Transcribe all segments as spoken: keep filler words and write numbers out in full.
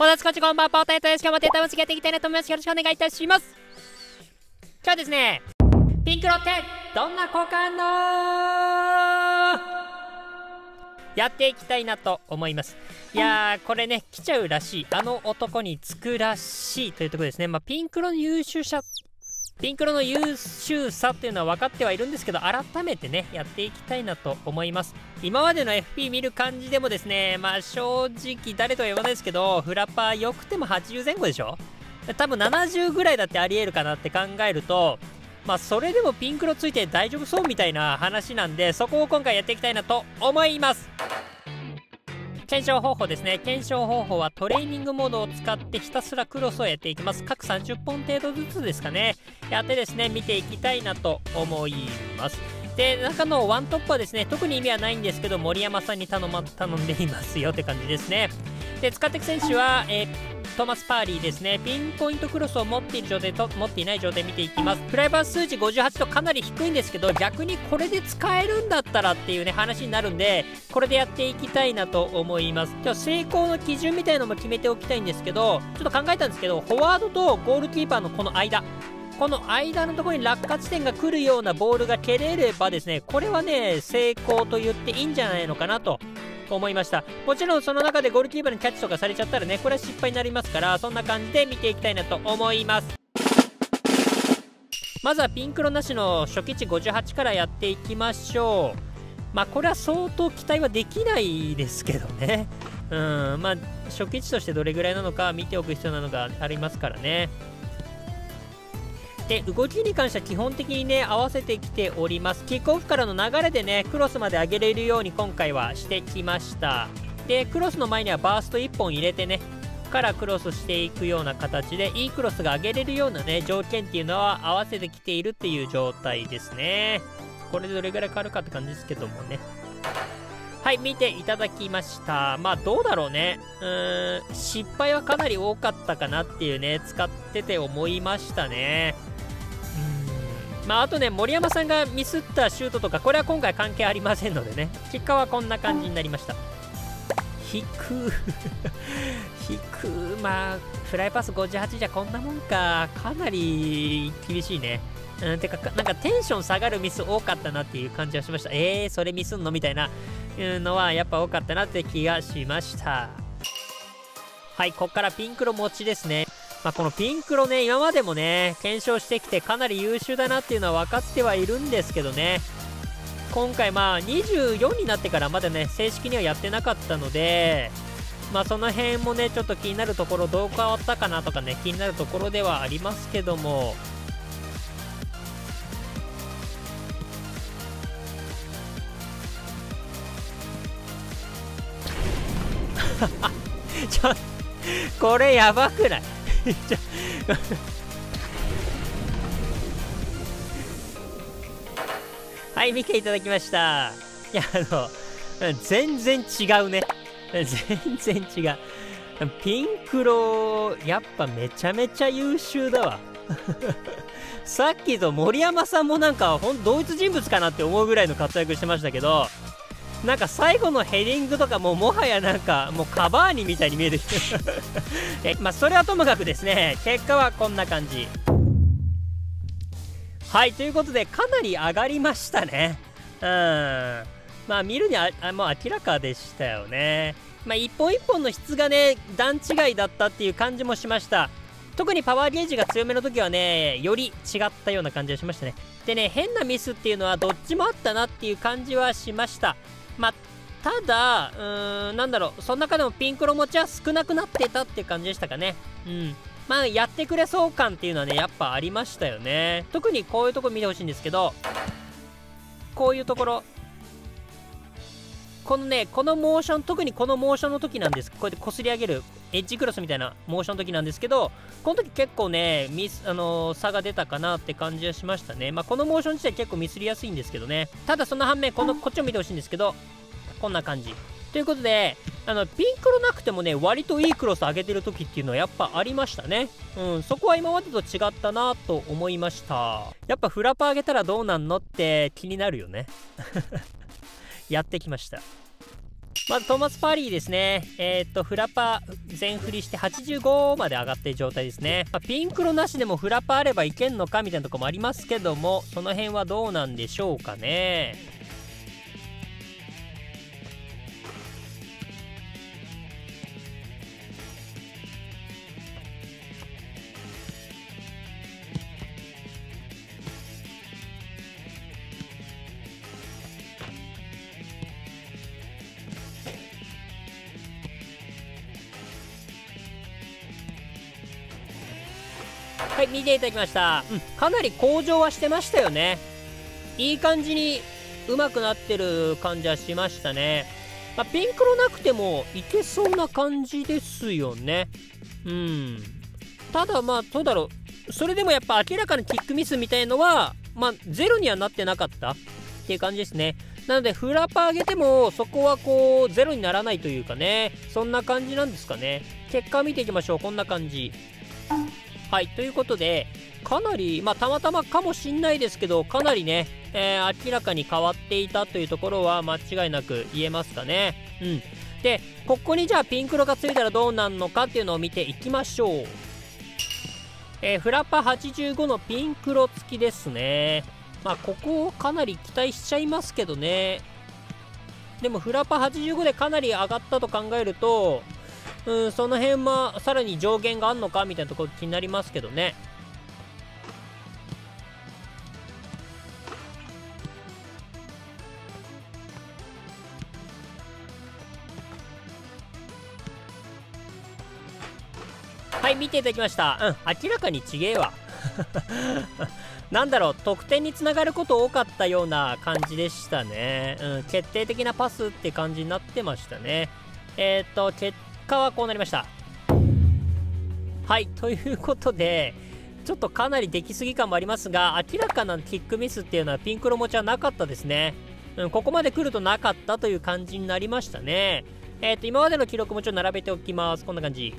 同じこんにちは、こんばんは、ポータイトです。今日もデータを付き合っていきたいなと思います。よろしくお願いいたします。今日はですね、ピンクロってどんな効果あんのやっていきたいなと思います。いやー、これね、来ちゃうらしい。あの男につくらしいというところですね。まあ、ピンクロの優秀者、ピンクロの優秀さっていうのは分かってはいるんですけど、改めてね、やっていきたいなと思います。今までの エフピー 見る感じでもですね、まあ、正直誰とは言わないですけど、フラパー良くてもはちじゅうぜんごでしょ?多分ななじゅうぐらいだってあり得るかなって考えると、まあ、それでもピンクロついて大丈夫そうみたいな話なんで、そこを今回やっていきたいなと思います。検証方法ですね。検証方法はトレーニングモードを使ってひたすらクロスをやっていきます。各さんじゅっぽん程度ずつですかね。やってですね、見ていきたいなと思います。で、中のワントップはですね、特に意味はないんですけど、森山さんに頼ま、頼んでいますよって感じですね。で、使っていく選手は、えートマス・パーリーですね。ピンポイントクロスを持っている状態と持っていない状態見ていきます。フライバー数値ごじゅうはちとかなり低いんですけど、逆にこれで使えるんだったらっていうね、話になるんで、これでやっていきたいなと思います。じゃあ成功の基準みたいのも決めておきたいんですけど、ちょっと考えたんですけど、フォワードとゴールキーパーのこの間、この間のところに落下地点が来るようなボールが蹴れればですね、これはね、成功と言っていいんじゃないのかなと。思いました。もちろんその中でゴールキーパーにキャッチとかされちゃったらね、これは失敗になりますから、そんな感じで見ていきたいなと思います。まずはピンクロなしの初期値ごじゅうはちからやっていきましょう。まあこれは相当期待はできないですけどね。うん、まあ初期値としてどれぐらいなのか見ておく必要なのがありますからね。で、動きに関しては基本的にね、合わせてきております。キックオフからの流れでね、クロスまで上げれるように今回はしてきました。で、クロスの前にはバーストいっぽん入れてね、からクロスしていくような形で、いいクロスが上げれるようなね、条件っていうのは合わせてきているっていう状態ですね。これでどれぐらい変わるかって感じですけどもね。はい、見ていただきました。まあ、どうだろうね。うーん、失敗はかなり多かったかなっていうね、使ってて思いましたね。まあ、あとね、森山さんがミスったシュートとか、これは今回関係ありませんのでね、結果はこんな感じになりました。低く低まあ、フライパスごじゅうはちじゃこんなもんか、かなり厳しいね。うん、てか、なんかテンション下がるミス多かったなっていう感じはしました。えー、それミスんのみたいなのは、やっぱ多かったなって気がしました。はい、ここからピンクの持ちですね。まあこのピンクロね、今までもね、検証してきてかなり優秀だなっていうのは分かってはいるんですけどね、今回まあにじゅうよんになってからまだね、正式にはやってなかったので、まあその辺もね、ちょっと気になるところ、どう変わったかなとかね、気になるところではありますけども、ちょっと、これやばくない？はい、見ていただきました。いや、あの、全然違うね。全然違う。ピンクロ、やっぱめちゃめちゃ優秀だわ。さっきと森山さんもなんか、ほん同一人物かなって思うぐらいの活躍してましたけど、なんか最後のヘディングとかももはやなんかもうカバーニみたいに見えてきてまあそれはともかくですね、結果はこんな感じ。はい、ということでかなり上がりましたね。うん、まあ見るにあもう明らかでしたよね。まあ一本一本の質がね、段違いだったっていう感じもしました。特にパワーゲージが強めの時はね、より違ったような感じがしましたね。でね、変なミスっていうのはどっちもあったなっていう感じはしました。まあ、ただ、うーん、なんだろう、その中でもピンクロ持ちは少なくなってたっていう感じでしたかね。うん。まあ、やってくれそう感っていうのはね、やっぱありましたよね。特にこういうとこ見てほしいんですけど、こういうところ。このね、このモーション、特にこのモーションの時なんです。こうやってこすり上げる、エッジクロスみたいなモーションの時なんですけど、この時結構ね、ミス、あのー、差が出たかなって感じはしましたね。まあ、このモーション自体結構ミスりやすいんですけどね。ただその反面、この、こっちを見てほしいんですけど、こんな感じ。ということで、あの、ピンクロなくてもね、割といいクロス上げてる時っていうのはやっぱありましたね。うん、そこは今までと違ったなと思いました。やっぱフラパー上げたらどうなんのって気になるよね。やってきました。まずトーマス・パーリーですね。えー、っと、フラパ全振りしてはちじゅうごまで上がってる状態ですね。まあ、ピンクロなしでもフラパあればいけんのかみたいなとこもありますけども、その辺はどうなんでしょうかね。はい、見ていただきました。うん、かなり向上はしてましたよね。いい感じに上手くなってる感じはしましたね。まあ、ピンクロなくてもいけそうな感じですよね。うん。ただまあ、どうだろう。それでもやっぱ明らかなキックミスみたいのは、まあ、ゼロにはなってなかったっていう感じですね。なので、フラパー上げても、そこはこう、ゼロにならないというかね、そんな感じなんですかね。結果見ていきましょう。こんな感じ。はい、ということで、かなり、まあ、たまたまかもしんないですけど、かなりね、えー、明らかに変わっていたというところは間違いなく言えますかね。うん。で、ここにじゃあピンクロがついたらどうなるのかっていうのを見ていきましょう。えー、フラッパはちじゅうごのピンクロ付きですね。まあ、ここをかなり期待しちゃいますけどね。でも、フラッパはちじゅうごでかなり上がったと考えると、うん、その辺はさらに上限があるのかみたいなところ気になりますけどね。はい、見ていただきました。うん、明らかにちげえわ。なんだろう、得点につながること多かったような感じでしたね。うん、決定的なパスって感じになってましたね。えーと、決定結果はこうなりました。はい、ということでちょっとかなり出来すぎ感もありますが、明らかなキックミスっていうのはピンクロ持ちはなかったですね。うん、ここまで来るとなかったという感じになりましたね。えっと今までの記録もちょっと並べておきます。こんな感じ。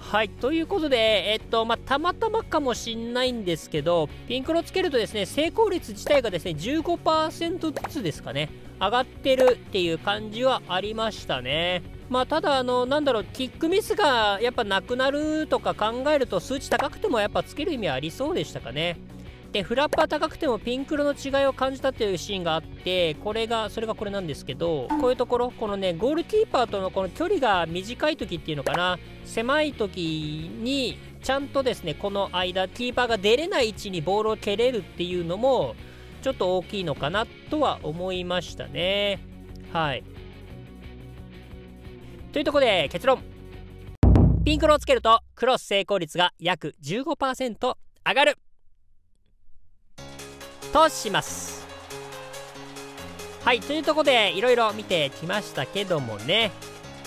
はい、ということで、えっとまあ、たまたまかもしんないんですけど、ピンクロつけるとですね、成功率自体がですね じゅうごパーセント ずつですかね、上がってるっていう感じはありましたね。まあ、ただあの、なんだろう、キックミスがやっぱなくなるとか考えると、数値高くてもやっぱつける意味はありそうでしたかね。で、フラッパー高くてもピンクロの違いを感じたというシーンがあって、これが、それがこれなんですけど、こういうところ、このね、ゴールキーパーとのこの距離が短い時っていうのかな、狭い時に、ちゃんとですね、この間、キーパーが出れない位置にボールを蹴れるっていうのも、ちょっと大きいのかなとは思いましたね。はい。というところで結論。ピンクロをつけるとクロス成功率が約 じゅうごパーセント 上がるとします。はい、というところでいろいろ見てきましたけどもね、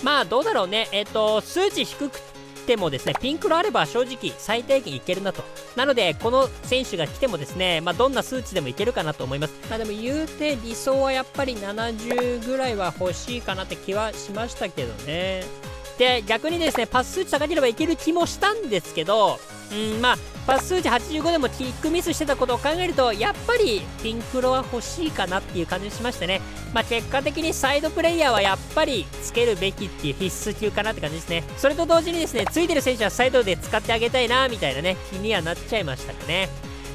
まあどうだろうね。えっと数値低くてもですね、ピンクロあれば正直最低限いけるなと。なのでこの選手が来てもですね、まあ、どんな数値でもいけるかなと思います。まあでも言うて理想はやっぱりななじゅうぐらいは欲しいかなって気はしましたけどね。で、逆にですね、パス数値高ければいける気もしたんですけど、うん、まあパス数値はちじゅうごでもキックミスしてたことを考えると、やっぱりピンクロは欲しいかなっていう感じがしましたね。まあ、結果的にサイドプレイヤーはやっぱりつけるべきっていう必須級かなって感じですね。それと同時にですね、ついてる選手はサイドで使ってあげたいなみたいなね、気にはなっちゃいましたかね。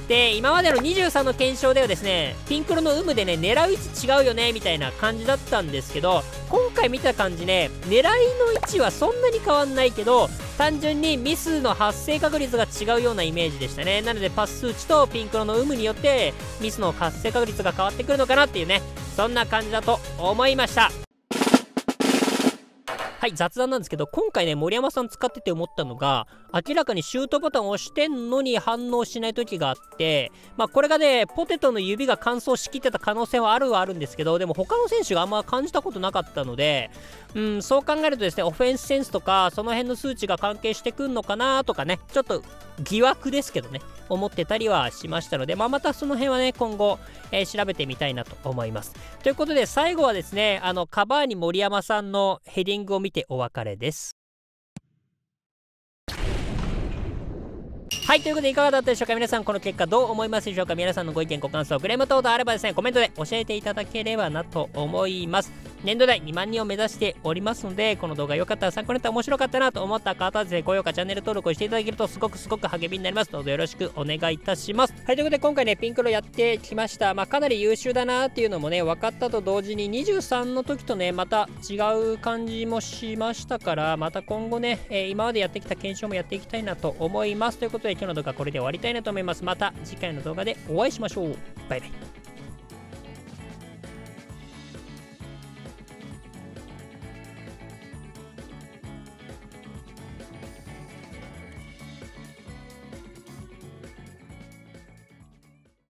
で、今までのにじゅうさんの検証ではですね、ピンクロの有無でね、狙う位置違うよねみたいな感じだったんですけど、今回見た感じね、狙いの位置はそんなに変わんないけど、単純にミスの発生確率が違うようなイメージでしたね。なのでパス数値とピンクロの有無によってミスの発生確率が変わってくるのかなっていうね、そんな感じだと思いました。はい、雑談なんですけど、今回ね、森山さん使ってて思ったのが、明らかにシュートボタンを押してんのに反応しない時があって、まあこれがね、ポテトの指が乾燥しきってた可能性はあるはあるんですけど、でも他の選手があんま感じたことなかったので、うん、そう考えるとですね、オフェンスセンスとか、その辺の数値が関係してくんのかなとかね、ちょっと疑惑ですけどね、思ってたりはしましたので、まあまたその辺はね、今後、えー、調べてみたいなと思います。ということで、最後はですね、あの、カバーに森山さんのヘディングを見て、お別れです。はい、ということでいかがだったでしょうか。皆さんこの結果どう思いますでしょうか。皆さんのご意見ご感想、クレーム等々あればですね、コメントで教えていただければなと思います。年度代にまんにんを目指しておりますので、この動画良かったら参考になったら面白かったなと思った方はですね、高評価、チャンネル登録をしていただけるとすごくすごく励みになります。どうぞよろしくお願いいたします。はい、ということで今回ね、ピンクロやってきました。まあ、かなり優秀だなっていうのもね、分かったと同時ににじゅうさんの時とね、また違う感じもしましたから、また今後ね、えー、今までやってきた検証もやっていきたいなと思います。ということで今日の動画はこれで終わりたいなと思います。また次回の動画でお会いしましょう。バイバイ。